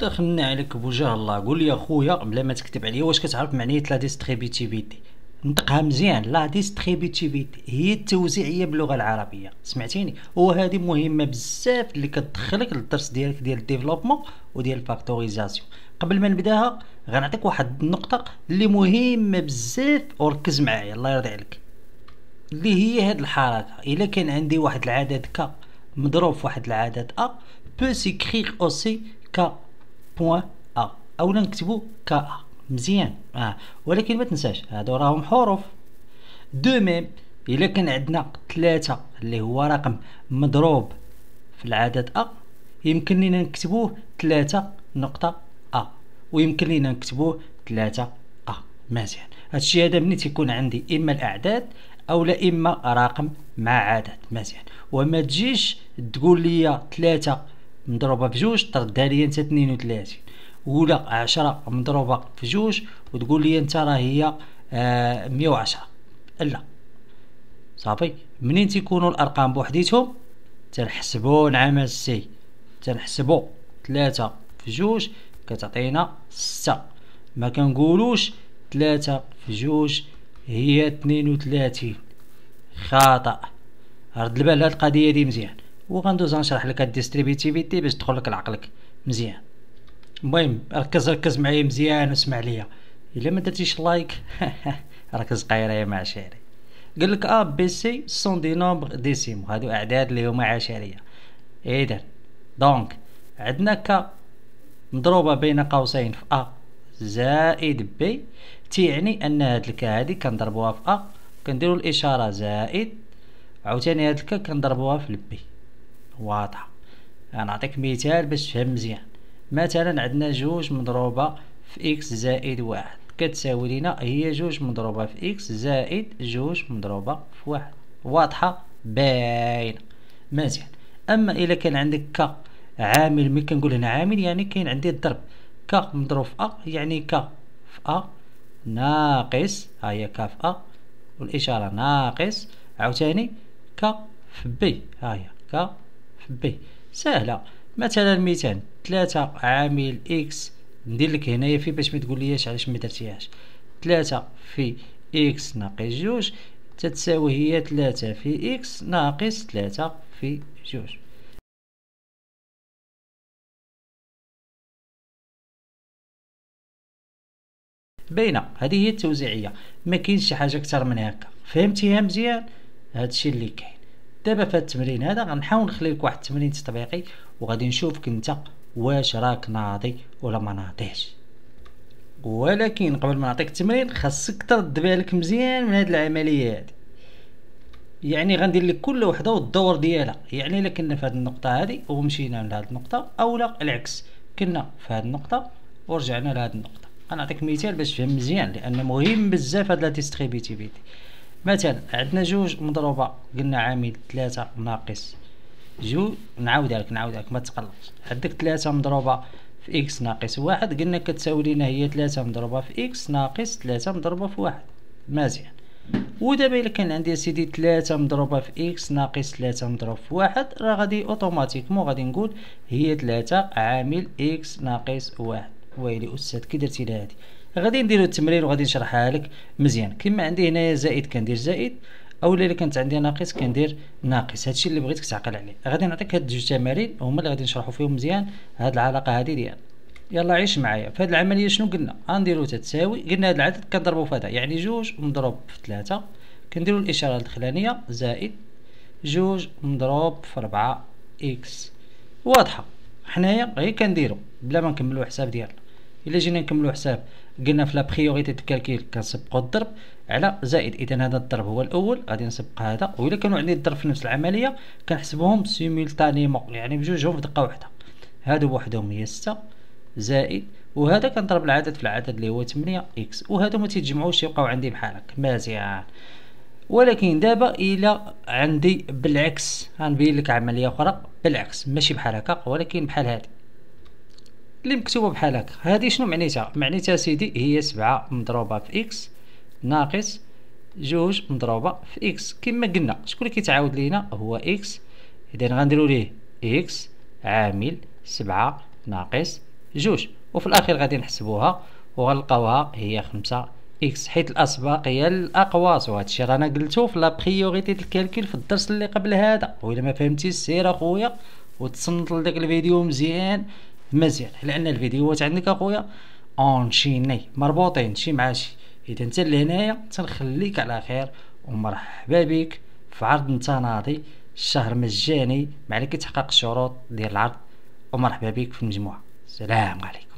دخلنا عليك بوجه الله. قول لي اخويا بلا ما تكتب عليا، واش كتعرف معنيه لا ديستريبيتيفيتي؟ نطقها مزيان، لا ديستريبيتيفيتي هي التوزيعيه باللغه العربيه، سمعتيني؟ وهذه مهمه بزاف اللي كتدخلك للدرس ديالك ديال الديفلوبمون وديال الفاكتوريزاسيون. قبل ما نبداها غنعطيك واحد النقطه اللي مهمه بزاف وركز معايا الله يرضي عليك، اللي هي هاد الحركه. الا كان عندي واحد العدد ك مضروب في واحد العدد ا بو سيكريغ اوسي ك بوين ا، اولا نكتبو ك ا مزيان ولكن ما تنساش هادو راهم حروف. دو ميم الا كان عندنا 3 اللي هو رقم مضروب في العدد ا يمكن لينا نكتبوه 3.a ويمكن لينا نكتبوه 3a. مزيان، هادشي هذا ملي تيكون عندي اما الاعداد اولا اما رقم مع عدد. مزيان، وما تجيش تقول لي 3 مضروبه في 2 تردها لي انت 32 ولا 10 مضروبه في 2 وتقول لي انت راه هي 110. لا صافي، منين تيكونوا الارقام بوحديتهم تنحسبوا نعمل سي، تنحسبوا 3 في 2 كتعطينا 6، ما كنقولوش 3 في 2 هي 32. خطأ، رد البال هاد القضيه دي مزيان، وغندوز نشرح لك الديستريبيتيفيتي باش تدخل لك لعقلك مزيان. المهم ركز معايا مزيان واسمع ليا، الا ما درتيش لايك ركز قايره يا معشري. قال لك ا بي سي سون دي نومبر ديسيم، هادو اعداد اللي هما عشريه. اذا دونك عندنا ك مضروبه بين قوسين في ا زائد بي، تيعني ان هاد الك هادي كنضربوها في ا كنديرو الاشاره زائد، عاوتاني هاد الك كنضربوها في البي. واضحه؟ غنعطيك مثال باش تفهم مزيان. مثلا عندنا 2 مضروبه في اكس زائد 1 كتساوي لينا هي 2 مضروبه في اكس زائد 2 مضروبه في 1. واضحه باينه؟ مزيان. اما الا كان عندك ك عامل، ملي كنقول هنا عامل يعني كاين عندي الضرب، ك مضروب في ا يعني ك في ا ناقص، ها هي ك في ا والاشاره ناقص، عاوتاني ك في بي، ها هي ك في بي. سهله. مثلا مثال 3 عامل اكس، ندير لك هنايا في باش ما تقول ليش علاش ما درتيهاش، 3 في اكس ناقص 2 تتساوي هي 3 في اكس ناقص 3 في 2. باينه؟ هذه هي التوزيعيه، ما كاينش شي حاجه اكثر من هكا. فهمتيها مزيان؟ هادشي اللي كاين. دابا في التمرين هذا غنحاول نخلي لك واحد التمرين تطبيقي وغادي نشوفك انت واش راك ناضي ولا ما ناضيش. ولكن قبل ما نعطيك التمرين خاصك ترد بالك مزيان من هاد العمليه هادي، يعني غندير لك كل وحده والدور ديالها. يعني الا كنا في هاد النقطه هادي ومشينا لهاد النقطه، اولا العكس كنا في هاد النقطه ورجعنا لهاد النقطه. غنعطيك مثال باش تفهم مزيان لان مهم بزاف هاد لا ديستريبيتيفيتي. مثلا عندنا 2 مضروبه قلنا عامل 3 ناقص 2، نعاود لك ما تقلقش. عندك 3 مضروبه في اكس ناقص 1 قلنا كتساوي لينا هي 3 مضروبه في اكس ناقص 3 مضروبه في 1. مزيان. ودابا الا كان عندي سيدي 3 مضروبه في اكس ناقص 3 مضروب في 1 راه غادي اوتوماتيكمون غادي نقول هي 3 عامل اكس ناقص 1. ويلي استاذ كي درتي لها هادي؟ غادي نديرو التمرين وغادي نشرحها لك مزيان. كما عندي هنايا زائد كندير زائد، اولا الا كانت عندي ناقص كندير ناقص. هادشي اللي بغيتك تعقل عليه. غادي نعطيك هاد جوج تمارين هما اللي غادي نشرحو فيهم مزيان هاد العلاقه هادي ديال، يلا عيش معايا. فهاد العمليه شنو قلنا؟ غنديرو تتساوي، قلنا هاد العدد كنضربو في هذا يعني 2 مضروب في 3 كنديرو الاشاره الدخلانيه زائد 2 مضروب في 4 اكس. واضحه؟ حنايا غير كنديرو بلا ما نكملو الحساب ديالنا. الا جينا نكملو حساب قلنا في لا بريوريتي د الكالكيل كنسبقوا الضرب على زائد، اذا هذا الضرب هو الاول غادي نسبق هذا، والا كانوا عندي الضرب في نفس العمليه كنحسبوهم سيمولتانيمون يعني بجوجهم في دقه واحده. هادو بوحدهم هي 6 زائد، وهذا كنضرب العدد في العدد اللي هو 8 اكس، وهادو ما تيتجمعوش يبقاو عندي بحال هكا. مزيان. ولكن دابا الا عندي بالعكس غنبين لك عمليه اخرى بالعكس، ماشي بحال هكا ولكن بحال هادي اللي مكتوبه بحال هكا. هذه شنو معنيتها؟ معنيتها سيدي هي 7 مضروبه في اكس ناقص 2 مضروبه في اكس. كما قلنا شكون اللي كيتعاود لينا؟ هو اكس، اذا غنديروا ليه اكس عامل 7 ناقص جوج، وفي الاخير غادي نحسبوها وغنلقاوها هي 5 إكس، حيت الاسباقيه للاقواس. وهذا الشيء رانا قلتو في لا بريوريتي ديال الكالكول في الدرس اللي قبل هذا. وإلا ما فهمتي سير اخويا وتصنت لداك الفيديو مزيان مزيان، لان الفيديوهات عندك اخويا اون شيني مربوطين شي مع شي. اذا انت لهنايا تنخليك على خير ومرحبا بك في عرض متناضي الشهر مجاني مع اللي كيتحقق الشروط ديال العرض، ومرحبا بك في المجموعه. السلام عليكم.